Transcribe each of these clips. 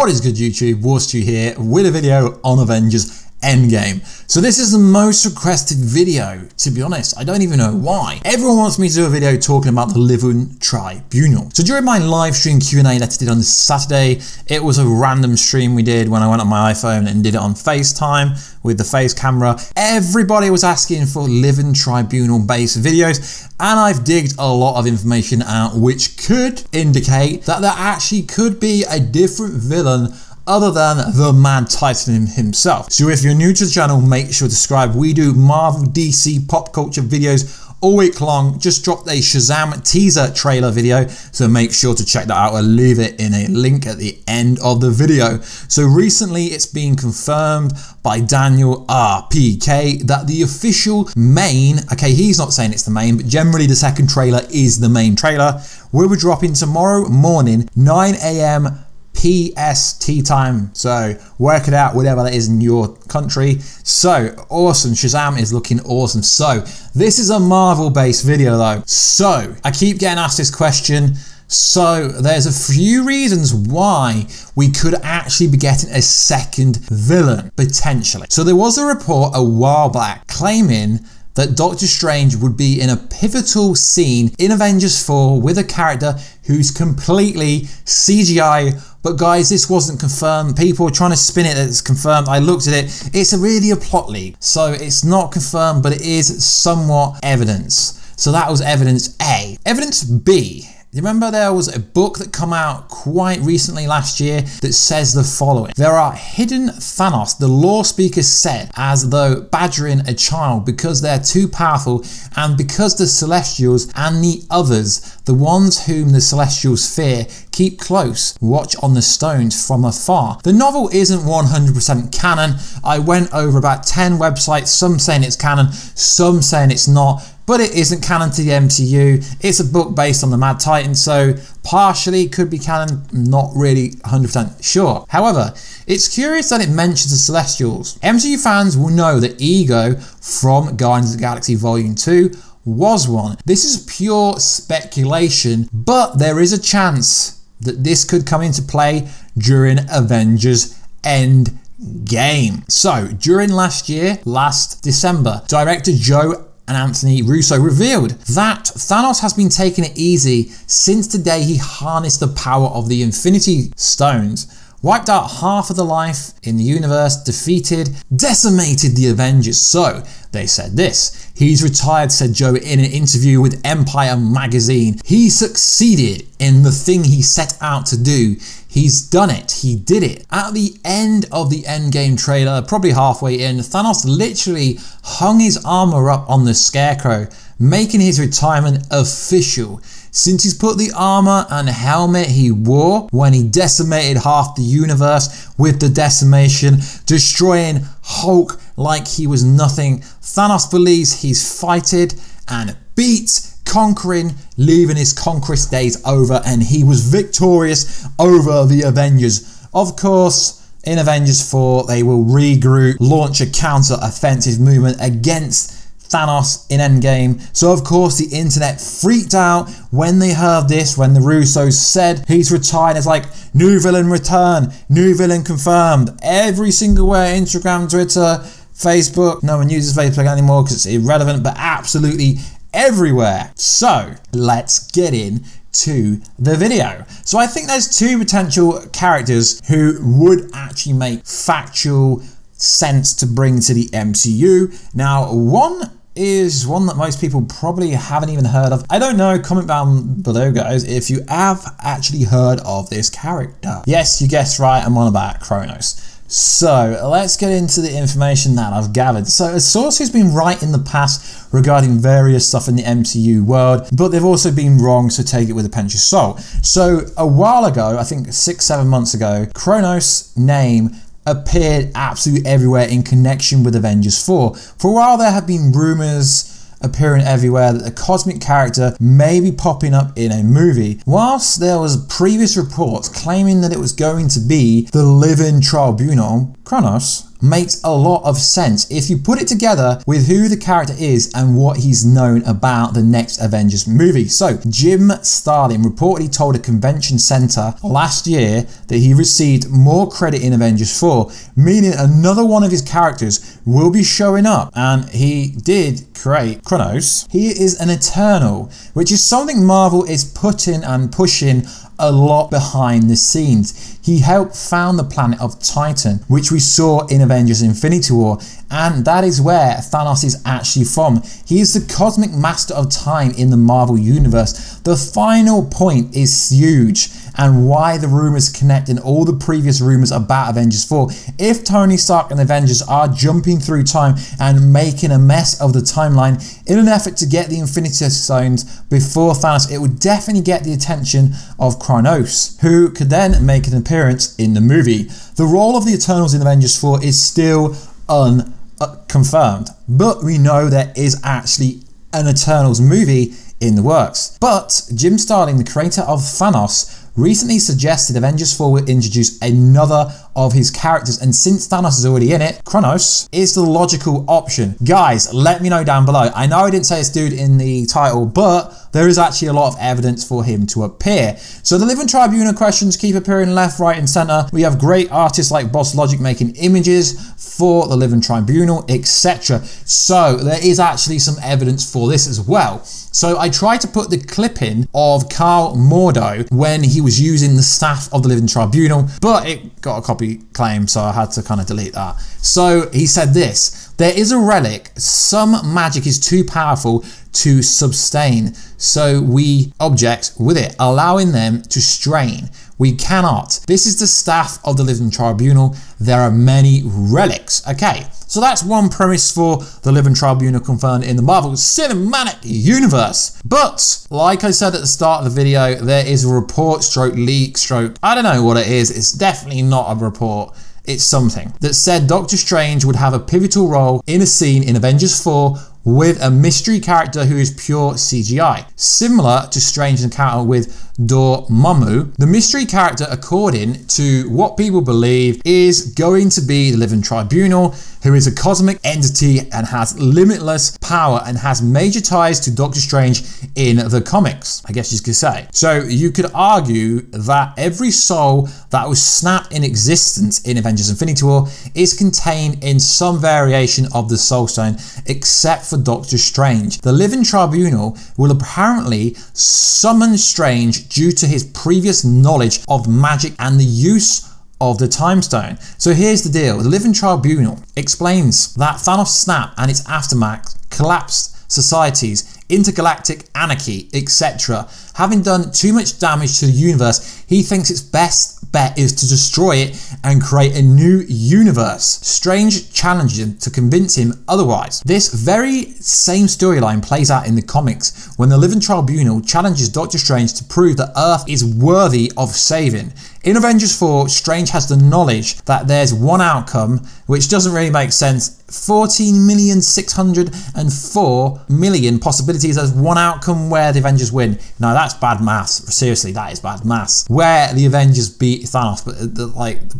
What is good, YouTube? Warstew here with a video on Avengers Endgame. So this is the most requested video, to be honest. I don't even know why. Everyone wants me to do a video talking about the Living Tribunal. So during my live stream Q&A that I did on Saturday, it was a random stream we did when I went on my iPhone and did it on FaceTime with the face camera. Everybody was asking for Living Tribunal based videos, and I've digged a lot of information out which could indicate that there actually could be a different villain other than the Mad Titan himself. So if you're new to the channel, make sure to subscribe. We do Marvel, DC, pop culture videos all week long. Just dropped a Shazam teaser trailer video, so make sure to check that out. I'll leave it in a link at the end of the video. So recently it's been confirmed by Daniel RPK that the official main, okay, he's not saying it's the main, but generally the second trailer is the main trailer, will be dropping tomorrow morning, 9 AM PST time, so work it out, whatever that is in your country. So awesome, Shazam is looking awesome. So this is a Marvel based video though, so I keep getting asked this question. So there's a few reasons why we could actually be getting a second villain potentially. So there was a report a while back claiming that Doctor Strange would be in a pivotal scene in Avengers 4 with a character who's completely CGI. But guys, this wasn't confirmed. People were trying to spin it that it's confirmed. I looked at it. It's really a plot leak. So it's not confirmed, but it is somewhat evidence. So that was evidence A. Evidence B. You remember there was a book that came out quite recently last year that says the following. There are hidden Thanos, the lore speaker said, as though badgering a child because they're too powerful, and because the Celestials and the others, the ones whom the Celestials fear, keep close, watch on the stones from afar. The novel isn't 100% canon. I went over about 10 websites, some saying it's canon, some saying it's not. But it isn't canon to the MCU. It's a book based on the Mad Titan, so partially could be canon, not really 100% sure. However, it's curious that it mentions the Celestials. MCU fans will know that Ego from Guardians of the Galaxy Volume 2 was one. This is pure speculation, but there is a chance that this could come into play during Avengers Endgame. So during last December, director Joe and Anthony Russo revealed that Thanos has been taking it easy since the day he harnessed the power of the Infinity Stones, wiped out half of the life in the universe, defeated, decimated the Avengers. So they said this. He's retired, said Joe in an interview with Empire Magazine. He succeeded in the thing he set out to do. He's done it. He did it. At the end of the Endgame trailer, probably halfway in, Thanos literally hung his armor up on the Scarecrow, making his retirement official, since he's put the armor and helmet he wore when he decimated half the universe with the decimation, destroying Hulk like he was nothing. Thanos believes he's fighted and beat, conquering, leaving his conquest days over, and he was victorious over the Avengers. Of course, in Avengers 4, they will regroup, launch a counter-offensive movement against Thanos in Endgame. So of course the internet freaked out when they heard this, when the Russos said he's retired. It's like, new villain return, new villain confirmed. Every single way, Instagram, Twitter, Facebook. No one uses Facebook anymore because it's irrelevant, but absolutely everywhere. So let's get in to the video. So I think there's two potential characters who would actually make factual sense to bring to the MCU. Now, one is one that most people probably haven't even heard of. I don't know, comment down below guys if you have actually heard of this character. Yes, you guessed right, I'm on about Kronos. So let's get into the information that I've gathered. So a source who's been right in the past regarding various stuff in the MCU world, but they've also been wrong, so take it with a pinch of salt. So a while ago, I think 6-7 months ago, Kronos' name appeared absolutely everywhere in connection with Avengers 4. For a while there have been rumors appearing everywhere that the cosmic character may be popping up in a movie, whilst there was previous reports claiming that it was going to be the Living Tribunal. Kronos makes a lot of sense if you put it together with who the character is and what he's known about the next Avengers movie. So Jim Starlin reportedly told a convention center last year that he received more credit in Avengers 4, meaning another one of his characters will be showing up, and he did create Kronos. He is an Eternal, which is something Marvel is putting and pushing a lot behind the scenes. He helped found the planet of Titan, which we saw in Avengers: Infinity War, and that is where Thanos is actually from. He is the cosmic master of time in the Marvel universe. The final point is huge, and why the rumors connecting all the previous rumors about Avengers 4. If Tony Stark and the Avengers are jumping through time and making a mess of the timeline in an effort to get the Infinity Stones before Thanos, it would definitely get the attention of Kronos, who could then make an appearance in the movie. The role of the Eternals in Avengers 4 is still unconfirmed, but we know there is actually an Eternals movie in the works. But Jim Starlin, the creator of Thanos, recently suggested Avengers 4 will introduce another of his characters, and since Thanos is already in it, Kronos is the logical option. Guys, let me know down below. I know I didn't say this dude in the title, but there is actually a lot of evidence for him to appear. So the Living Tribunal questions keep appearing left, right and center. We have great artists like Boss Logic making images for the Living Tribunal, etc. So there is actually some evidence for this as well. So I tried to put the clip in of Karl Mordo when he was using the staff of the Living Tribunal, but it got a copy claim, so I had to kind of delete that. So he said this: there is a relic, some magic is too powerful to sustain, so we object with it, allowing them to strain. We cannot. This is the staff of the Living Tribunal. There are many relics. Okay, so that's one premise for the Living Tribunal confirmed in the Marvel Cinematic Universe. But like I said at the start of the video, there is a report stroke leak stroke, I don't know what it is. It's definitely not a report. It's something that said Doctor Strange would have a pivotal role in a scene in Avengers 4 with a mystery character who is pure CGI, similar to Strange's encounter with Dormammu. The mystery character, according to what people believe, is going to be the Living Tribunal, who is a cosmic entity and has limitless power and has major ties to Doctor Strange in the comics, I guess you could say. So you could argue that every soul that was snapped in existence in Avengers: Infinity War is contained in some variation of the Soul Stone, except for Doctor Strange. The Living Tribunal will apparently summon Strange due to his previous knowledge of magic and the use of the Time Stone. So here's the deal. The Living Tribunal explains that Thanos' snap and its aftermath collapsed societies, intergalactic anarchy, etc. Having done too much damage to the universe, he thinks its best bet is to destroy it and create a new universe. Strange challenges him to convince him otherwise. This very same storyline plays out in the comics when the Living Tribunal challenges Doctor Strange to prove that Earth is worthy of saving. In Avengers 4, Strange has the knowledge that there's one outcome, which doesn't really make sense. 14,604,000 possibilities as one outcome where the Avengers win. Now that's bad maths. Seriously, that is bad maths. Where the Avengers beat Thanos, but the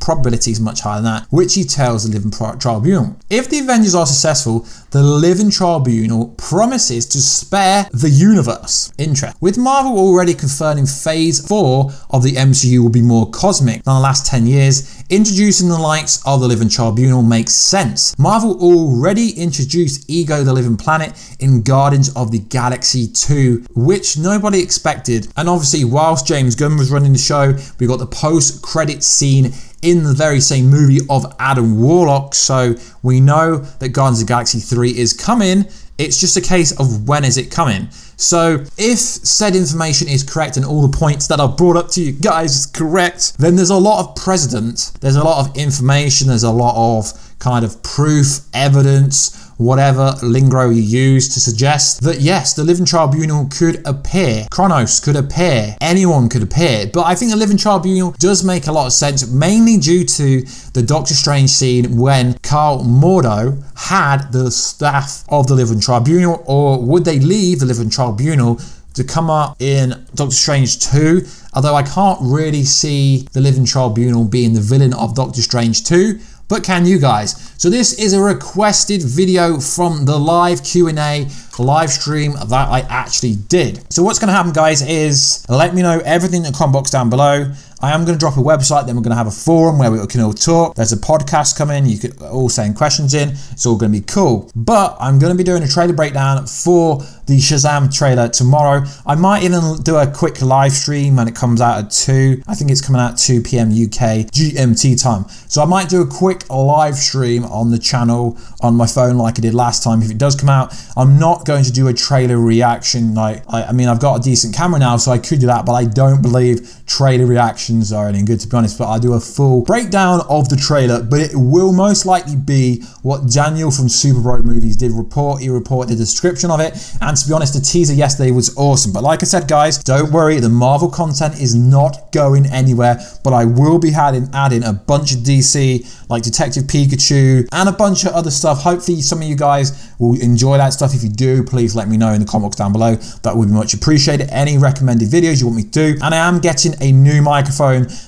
probability is much higher than that, which he tells the Living Tribunal. If the Avengers are successful, the Living Tribunal promises to spare the universe. Interest. With Marvel already confirming phase 4 of the MCU will be more cosmic than the last 10 years, introducing the likes of the Living Tribunal makes sense. Marvel already introduced Ego, the Living Planet, in Guardians of the Galaxy 2, which nobody expected. And obviously, whilst James Gunn was running the show, we got the post-credit scene in the very same movie of Adam Warlock. So we know that Guardians of the Galaxy 3 is coming. It's just a case of when is it coming. So if said information is correct and all the points that are brought up to you guys is correct, then there's a lot of precedent, there's a lot of information, there's a lot of kind of proof, evidence, whatever lingo you use to suggest that yes, the Living Tribunal could appear, Kronos could appear, anyone could appear. But I think the Living Tribunal does make a lot of sense, mainly due to the Doctor Strange scene when Karl Mordo had the staff of the Living Tribunal. Or would they leave the Living Tribunal to come up in Doctor Strange 2? Although I can't really see the Living Tribunal being the villain of Doctor Strange 2, but can you guys? So this is a requested video from the live Q&A live stream that I actually did. So what's going to happen, guys, is let me know everything in the comment box down below. I am going to drop a website, then we're going to have a forum where we can all talk. There's a podcast coming, you can all send questions in. It's all going to be cool. But I'm going to be doing a trailer breakdown for the Shazam trailer tomorrow. I might even do a quick live stream when it comes out at 2. I think it's coming out 2 p.m. UK GMT time. So I might do a quick live stream on the channel on my phone like I did last time. If it does come out, I'm not going to do a trailer reaction. Like, I mean, I've got a decent camera now, so I could do that, but I don't believe trailer reaction are any good, to be honest. But I'll do a full breakdown of the trailer, but it will most likely be what Daniel from Super Broke Movies did report. He reported the description of it, and to be honest, the teaser yesterday was awesome. But like I said, guys, don't worry, the Marvel content is not going anywhere, but I will be adding a bunch of DC, like Detective Pikachu and a bunch of other stuff. Hopefully some of you guys will enjoy that stuff. If you do, please let me know in the comment box down below. That would be much appreciated. Any recommended videos you want me to do. And I am getting a new microphone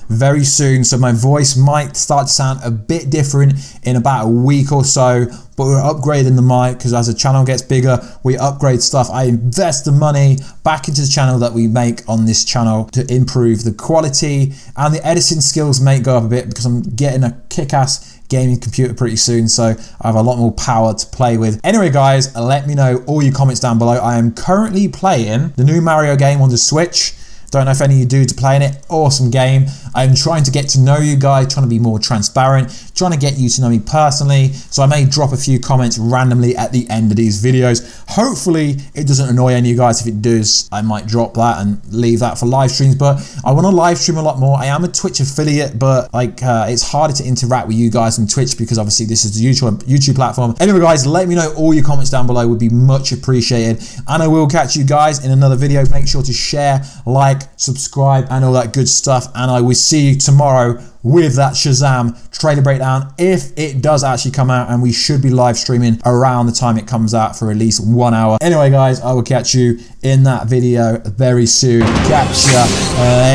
very soon, so my voice might start to sound a bit different in about a week or so, but we're upgrading the mic because as the channel gets bigger, we upgrade stuff. I invest the money back into the channel that we make on this channel to improve the quality, and the editing skills may go up a bit because I'm getting a kick-ass gaming computer pretty soon, so I have a lot more power to play with. Anyway, guys, let me know all your comments down below. I am currently playing the new Mario game on the Switch. Don't know if any of you dudes are playing it. Awesome game. I'm trying to get to know you guys, trying to be more transparent, trying to get you to know me personally. So I may drop a few comments randomly at the end of these videos. Hopefully it doesn't annoy any of you guys. If it does, I might drop that and leave that for live streams. But I want to live stream a lot more. I am a Twitch affiliate, but like it's harder to interact with you guys on Twitch because obviously this is the YouTube platform. Anyway, guys, let me know all your comments down below. Would be much appreciated. And I will catch you guys in another video. Make sure to share, like, subscribe and all that good stuff, and I will see you tomorrow with that Shazam trailer breakdown if it does actually come out, and we should be live streaming around the time it comes out for at least 1 hour. Anyway, guys, I will catch you in that video very soon. Catch ya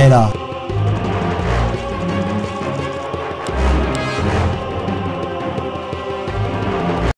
later.